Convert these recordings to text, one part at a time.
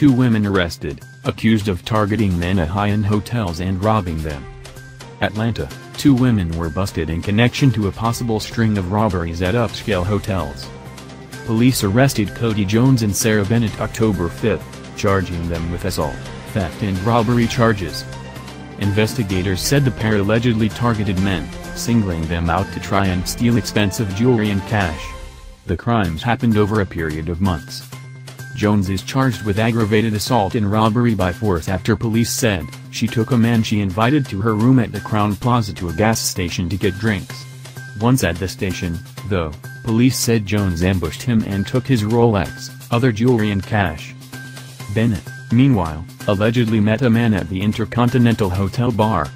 2 women arrested, accused of targeting men at high-end hotels and robbing them. Atlanta, 2 women were busted in connection to a possible string of robberies at upscale hotels. Police arrested Kodi Jones and Sarah Bennett October 5, charging them with assault, theft and robbery charges. Investigators said the pair allegedly targeted men, singling them out to try and steal expensive jewelry and cash. The crimes happened over a period of months. Jones is charged with aggravated assault and robbery by force after police said she took a man she invited to her room at the Crowne Plaza to a gas station to get drinks. Once at the station, though, police said Jones ambushed him and took his Rolex, other jewelry and cash. Bennett, meanwhile, allegedly met a man at the Intercontinental Hotel bar.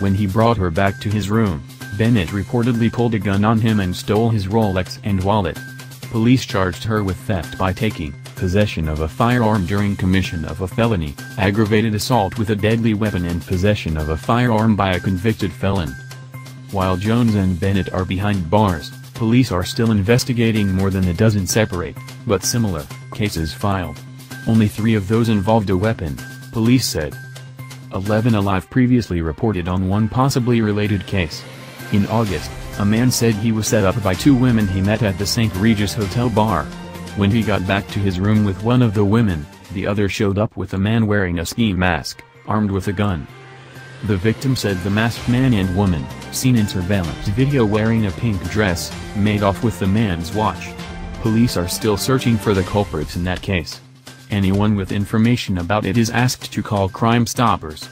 When he brought her back to his room, Bennett reportedly pulled a gun on him and stole his Rolex and wallet. Police charged her with theft by taking possession of a firearm during commission of a felony, aggravated assault with a deadly weapon and possession of a firearm by a convicted felon. While Jones and Bennett are behind bars, police are still investigating more than a dozen separate, but similar, cases filed. Only 3 of those involved a weapon, police said. 11Alive previously reported on 1 possibly related case. In August, a man said he was set up by 2 women he met at the St. Regis Hotel bar. When he got back to his room with one of the women, the other showed up with a man wearing a ski mask, armed with a gun. The victim said the masked man and woman, seen in surveillance video wearing a pink dress, made off with the man's watch. Police are still searching for the culprits in that case. Anyone with information about it is asked to call Crime Stoppers.